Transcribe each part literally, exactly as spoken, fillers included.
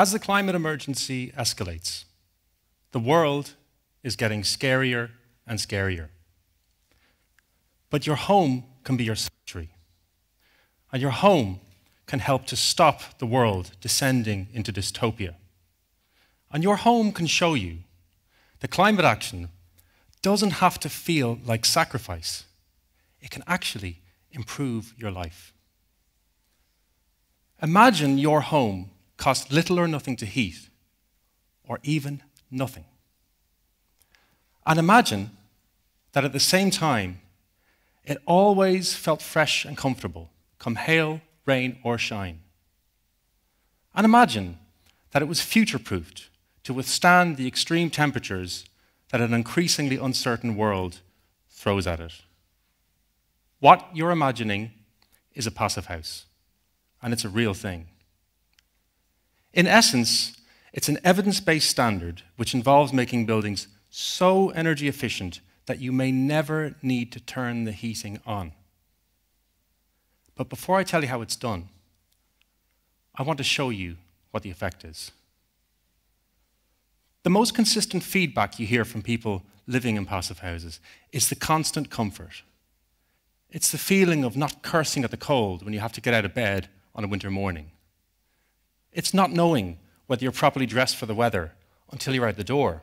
As the climate emergency escalates, the world is getting scarier and scarier. But your home can be your sanctuary. And your home can help to stop the world descending into dystopia. And your home can show you that climate action doesn't have to feel like sacrifice. It can actually improve your life. Imagine your home costs little or nothing to heat, or even nothing. And imagine that at the same time, it always felt fresh and comfortable, come hail, rain, or shine. And imagine that it was future-proofed to withstand the extreme temperatures that an increasingly uncertain world throws at it. What you're imagining is a passive house, and it's a real thing. In essence, it's an evidence-based standard which involves making buildings so energy efficient that you may never need to turn the heating on. But before I tell you how it's done, I want to show you what the effect is. The most consistent feedback you hear from people living in passive houses is the constant comfort. It's the feeling of not cursing at the cold when you have to get out of bed on a winter morning. It's not knowing whether you're properly dressed for the weather until you're out the door.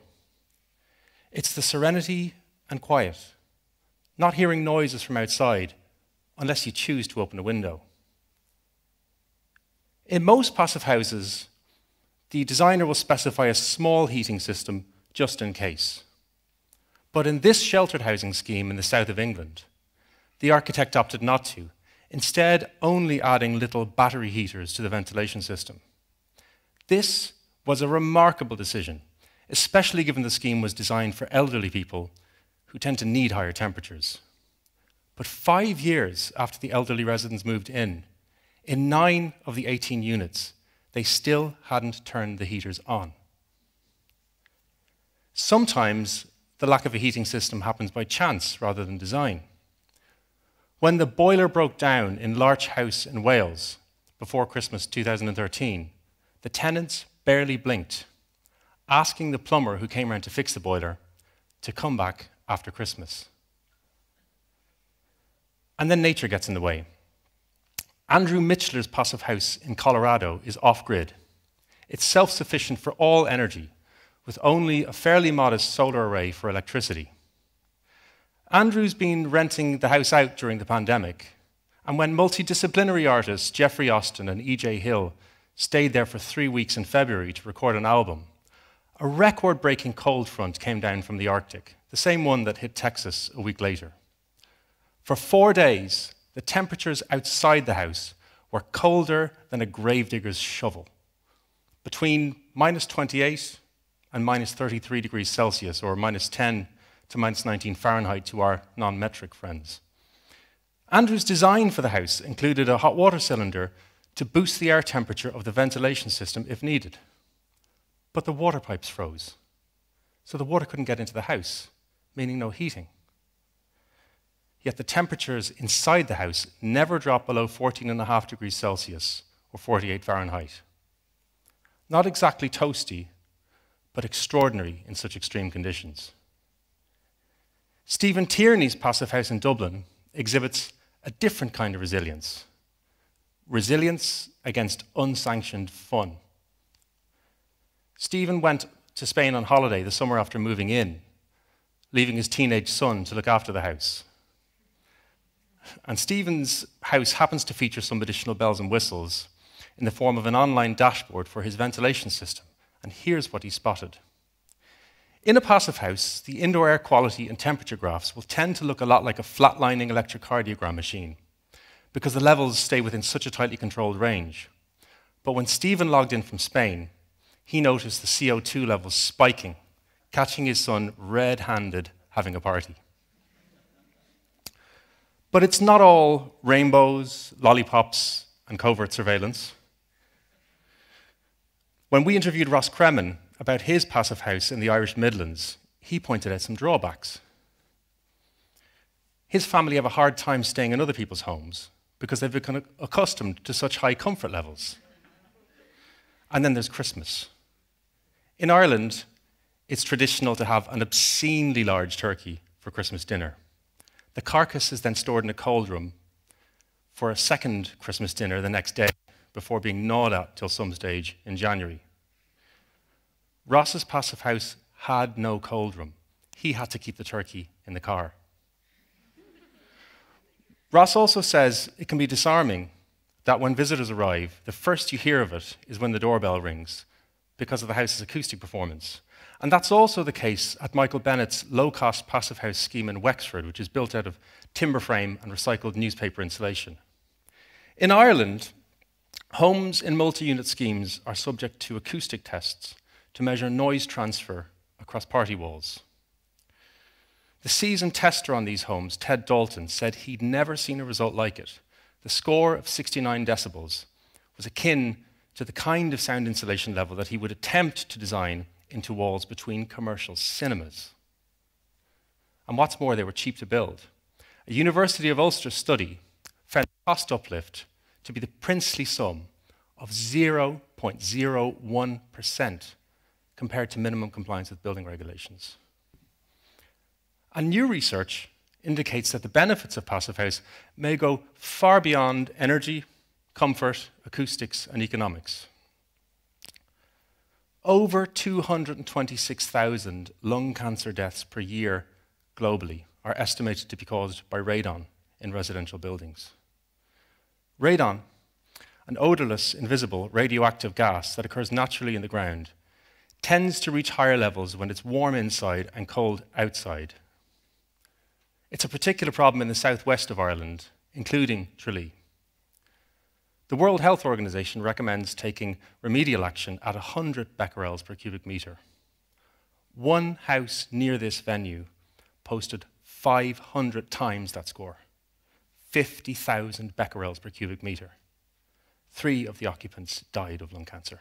It's the serenity and quiet, not hearing noises from outside unless you choose to open a window. In most passive houses, the designer will specify a small heating system just in case. But in this sheltered housing scheme in the south of England, the architect opted not to, instead only adding little battery heaters to the ventilation system. This was a remarkable decision, especially given the scheme was designed for elderly people who tend to need higher temperatures. But five years after the elderly residents moved in, in nine of the eighteen units, they still hadn't turned the heaters on. Sometimes the lack of a heating system happens by chance rather than design. When the boiler broke down in Larch House in Wales before Christmas two thousand thirteen, the tenants barely blinked, asking the plumber who came around to fix the boiler to come back after Christmas. And then nature gets in the way. Andrew Mitchler's passive house in Colorado is off-grid. It's self-sufficient for all energy, with only a fairly modest solar array for electricity. Andrew's been renting the house out during the pandemic, and when multidisciplinary artists Jeffrey Austin and E J Hill stayed there for three weeks in February to record an album, a record-breaking cold front came down from the Arctic, the same one that hit Texas a week later. For four days, the temperatures outside the house were colder than a gravedigger's shovel, between minus twenty-eight and minus thirty-three degrees Celsius, or minus ten to minus nineteen Fahrenheit to our non-metric friends. Andrew's design for the house included a hot water cylinder to boost the air temperature of the ventilation system if needed. But the water pipes froze, so the water couldn't get into the house, meaning no heating. Yet the temperatures inside the house never dropped below fourteen point five degrees Celsius, or forty-eight Fahrenheit. Not exactly toasty, but extraordinary in such extreme conditions. Stephen Tierney's passive house in Dublin exhibits a different kind of resilience. Resilience against unsanctioned fun. Stephen went to Spain on holiday the summer after moving in, leaving his teenage son to look after the house. And Stephen's house happens to feature some additional bells and whistles in the form of an online dashboard for his ventilation system. And here's what he spotted. In a passive house, the indoor air quality and temperature graphs will tend to look a lot like a flatlining electrocardiogram machine, because the levels stay within such a tightly controlled range. But when Stephen logged in from Spain, he noticed the C O two levels spiking, catching his son red-handed having a party. But it's not all rainbows, lollipops, and covert surveillance. When we interviewed Ross Kremen about his passive house in the Irish Midlands, he pointed out some drawbacks. His family have a hard time staying in other people's homes because they've become accustomed to such high comfort levels. And then there's Christmas. In Ireland, it's traditional to have an obscenely large turkey for Christmas dinner. The carcass is then stored in a cold room for a second Christmas dinner the next day before being gnawed at till some stage in January. Ross's passive house had no cold room. He had to keep the turkey in the car. Ross also says it can be disarming that when visitors arrive, the first you hear of it is when the doorbell rings because of the house's acoustic performance. And that's also the case at Michael Bennett's low-cost passive house scheme in Wexford, which is built out of timber frame and recycled newspaper insulation. In Ireland, homes in multi-unit schemes are subject to acoustic tests to measure noise transfer across party walls. The seasoned tester on these homes, Ted Dalton, said he'd never seen a result like it. The score of sixty-nine decibels was akin to the kind of sound insulation level that he would attempt to design into walls between commercial cinemas. And what's more, they were cheap to build. A University of Ulster study found the cost uplift to be the princely sum of zero point zero one percent compared to minimum compliance with building regulations. And new research indicates that the benefits of passive house may go far beyond energy, comfort, acoustics, and economics. Over two hundred twenty-six thousand lung cancer deaths per year globally are estimated to be caused by radon in residential buildings. Radon, an odorless, invisible, radioactive gas that occurs naturally in the ground, tends to reach higher levels when it's warm inside and cold outside. It's a particular problem in the southwest of Ireland, including Tralee. The World Health Organization recommends taking remedial action at one hundred becquerels per cubic meter. One house near this venue posted five hundred times that score, fifty thousand becquerels per cubic meter. Three of the occupants died of lung cancer.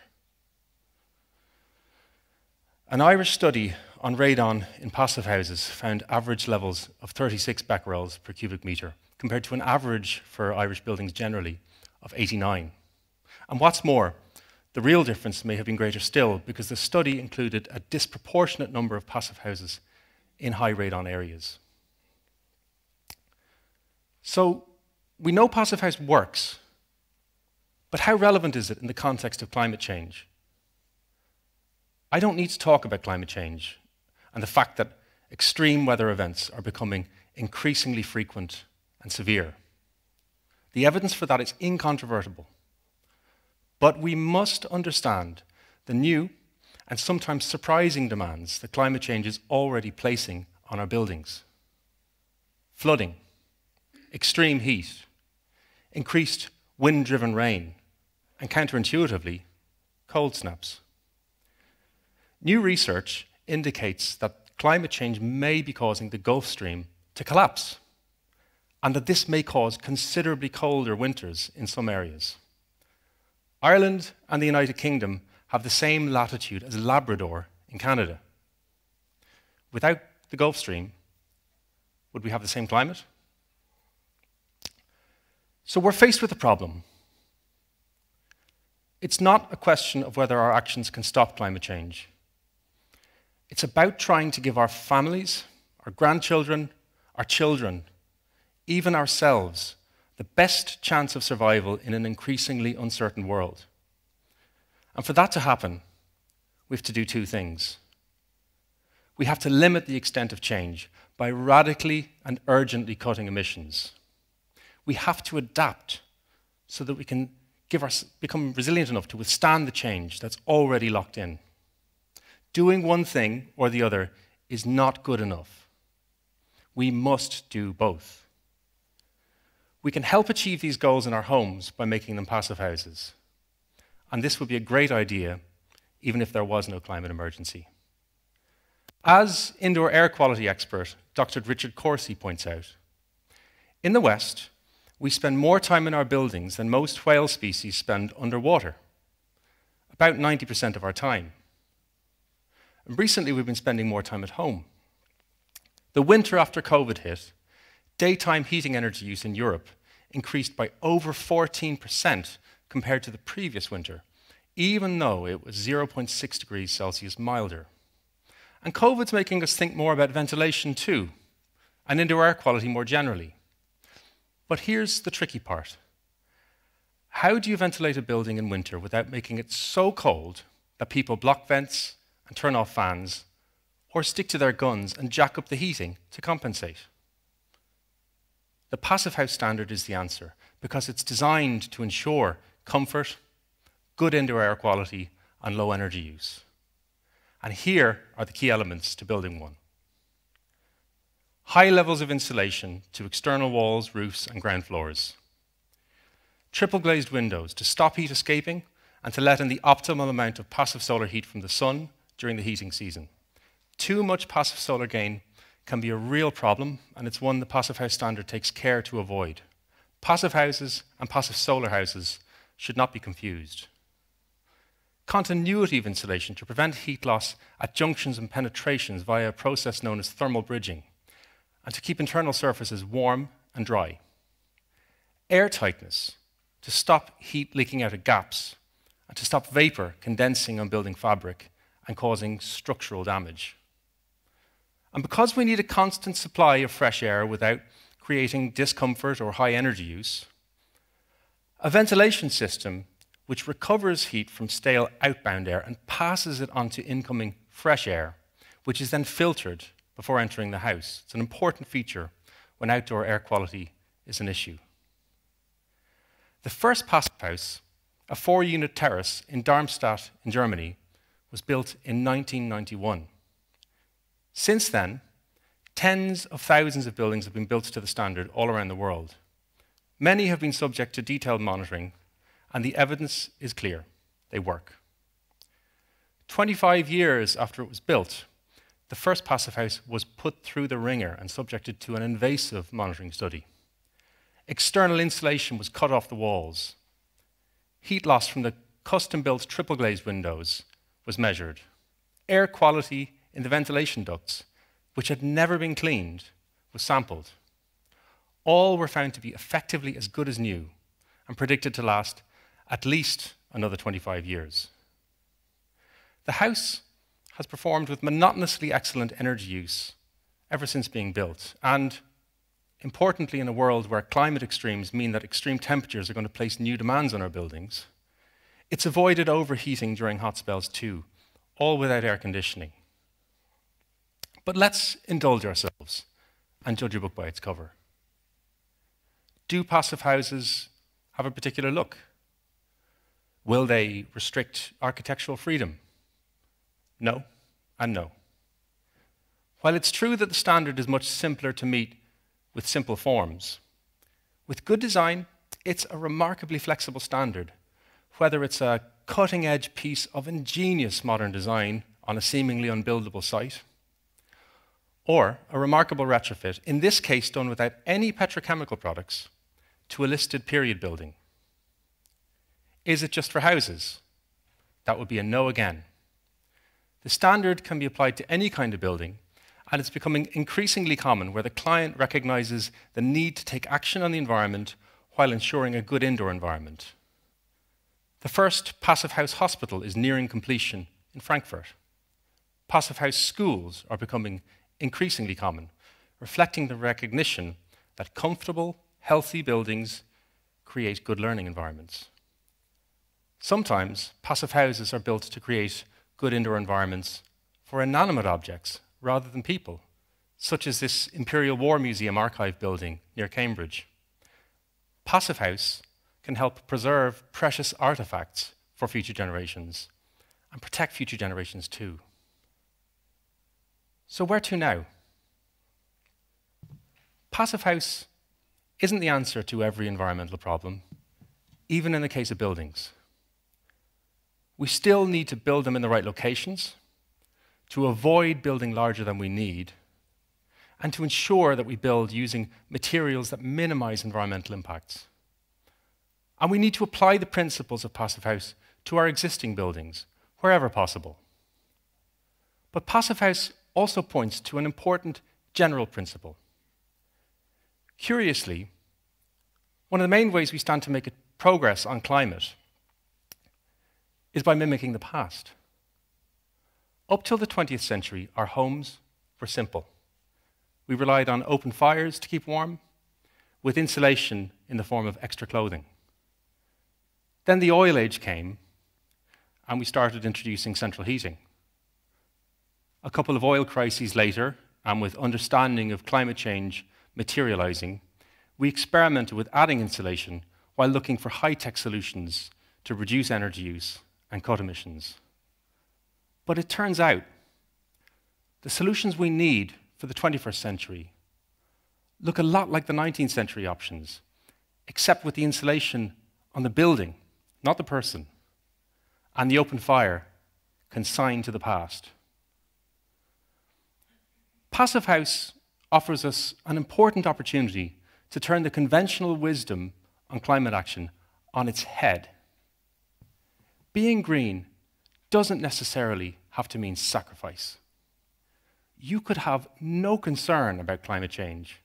An Irish study on radon in passive houses found average levels of thirty-six becquerels per cubic meter, compared to an average for Irish buildings generally of eighty-nine. And what's more, the real difference may have been greater still, because the study included a disproportionate number of passive houses in high radon areas. So we know passive house works, but how relevant is it in the context of climate change? I don't need to talk about climate change and the fact that extreme weather events are becoming increasingly frequent and severe. The evidence for that is incontrovertible. But we must understand the new and sometimes surprising demands that climate change is already placing on our buildings. Flooding, extreme heat, increased wind-driven rain, and counterintuitively, cold snaps. New research indicates that climate change may be causing the Gulf Stream to collapse, and that this may cause considerably colder winters in some areas. Ireland and the United Kingdom have the same latitude as Labrador in Canada. Without the Gulf Stream, would we have the same climate? So we're faced with a problem. It's not a question of whether our actions can stop climate change. It's about trying to give our families, our grandchildren, our children, even ourselves, the best chance of survival in an increasingly uncertain world. And for that to happen, we have to do two things. We have to limit the extent of change by radically and urgently cutting emissions. We have to adapt so that we can give our, become resilient enough to withstand the change that's already locked in. Doing one thing or the other is not good enough. We must do both. We can help achieve these goals in our homes by making them passive houses. And this would be a great idea, even if there was no climate emergency. As indoor air quality expert Doctor Richard Corsi points out, in the West, we spend more time in our buildings than most whale species spend underwater, about ninety percent of our time. And recently, we've been spending more time at home. The winter after COVID hit, daytime heating energy use in Europe increased by over fourteen percent compared to the previous winter, even though it was zero point six degrees Celsius milder. And COVID's making us think more about ventilation too, and indoor air quality more generally. But here's the tricky part. How do you ventilate a building in winter without making it so cold that people block vents and turn off fans, or stick to their guns and jack up the heating to compensate? The Passive House Standard is the answer, because it's designed to ensure comfort, good indoor air quality, and low energy use. And here are the key elements to building one. High levels of insulation to external walls, roofs, and ground floors. Triple glazed windows to stop heat escaping and to let in the optimal amount of passive solar heat from the sun during the heating season. Too much passive solar gain can be a real problem, and it's one the Passive House Standard takes care to avoid. Passive houses and passive solar houses should not be confused. Continuity of insulation to prevent heat loss at junctions and penetrations via a process known as thermal bridging, and to keep internal surfaces warm and dry. Air tightness to stop heat leaking out of gaps, and to stop vapor condensing on building fabric and causing structural damage. And because we need a constant supply of fresh air without creating discomfort or high energy use, a ventilation system which recovers heat from stale outbound air and passes it on to incoming fresh air, which is then filtered before entering the house. It's an important feature when outdoor air quality is an issue. The first passive house, a four-unit terrace in Darmstadt in Germany, was built in nineteen ninety-one. Since then, tens of thousands of buildings have been built to the standard all around the world. Many have been subject to detailed monitoring, and the evidence is clear. They work. twenty-five years after it was built, the first passive house was put through the ringer and subjected to an invasive monitoring study. External insulation was cut off the walls. Heat loss from the custom-built triple-glazed windows was measured. Air quality in the ventilation ducts, which had never been cleaned, was sampled. All were found to be effectively as good as new and predicted to last at least another twenty-five years. The house has performed with monotonously excellent energy use ever since being built, and importantly, in a world where climate extremes mean that extreme temperatures are going to place new demands on our buildings, it's avoided overheating during hot spells too, all without air conditioning. But let's indulge ourselves and judge a book by its cover. Do passive houses have a particular look? Will they restrict architectural freedom? No, and no. While it's true that the standard is much simpler to meet with simple forms, with good design, it's a remarkably flexible standard, whether it's a cutting-edge piece of ingenious modern design on a seemingly unbuildable site, or a remarkable retrofit, in this case done without any petrochemical products, to a listed period building. Is it just for houses? That would be a no again. The standard can be applied to any kind of building, and it's becoming increasingly common where the client recognizes the need to take action on the environment while ensuring a good indoor environment. The first Passive House Hospital is nearing completion in Frankfurt. Passive House schools are becoming increasingly common, reflecting the recognition that comfortable, healthy buildings create good learning environments. Sometimes, passive houses are built to create good indoor environments for inanimate objects rather than people, such as this Imperial War Museum archive building near Cambridge. Passive house can help preserve precious artifacts for future generations and protect future generations too. So where to now? Passive house isn't the answer to every environmental problem, even in the case of buildings. We still need to build them in the right locations, to avoid building larger than we need, and to ensure that we build using materials that minimize environmental impacts. And we need to apply the principles of Passive House to our existing buildings, wherever possible. But Passive House also points to an important general principle. Curiously, one of the main ways we stand to make progress on climate is by mimicking the past. Up till the twentieth century, our homes were simple. We relied on open fires to keep warm, with insulation in the form of extra clothing. Then the oil age came, and we started introducing central heating. A couple of oil crises later, and with understanding of climate change materializing, we experimented with adding insulation while looking for high-tech solutions to reduce energy use and cut emissions. But it turns out the solutions we need for the twenty-first century look a lot like the nineteenth century options, except with the insulation on the building, not the person, and the open fire consigned to the past. Passive house offers us an important opportunity to turn the conventional wisdom on climate action on its head. Being green doesn't necessarily have to mean sacrifice. You could have no concern about climate change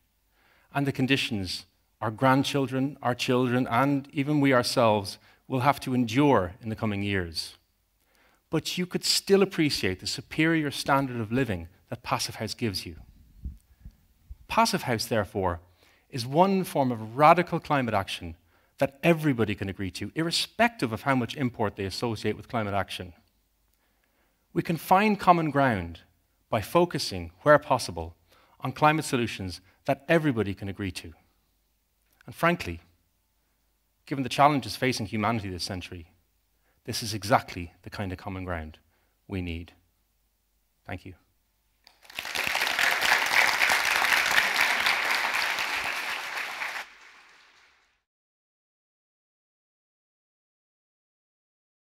and the conditions our grandchildren, our children, and even we ourselves will have to endure in the coming years. But you could still appreciate the superior standard of living that Passive House gives you. Passive House, therefore, is one form of radical climate action that everybody can agree to, irrespective of how much import they associate with climate action. We can find common ground by focusing, where possible, on climate solutions that everybody can agree to. And frankly, given the challenges facing humanity this century, this is exactly the kind of common ground we need. Thank you.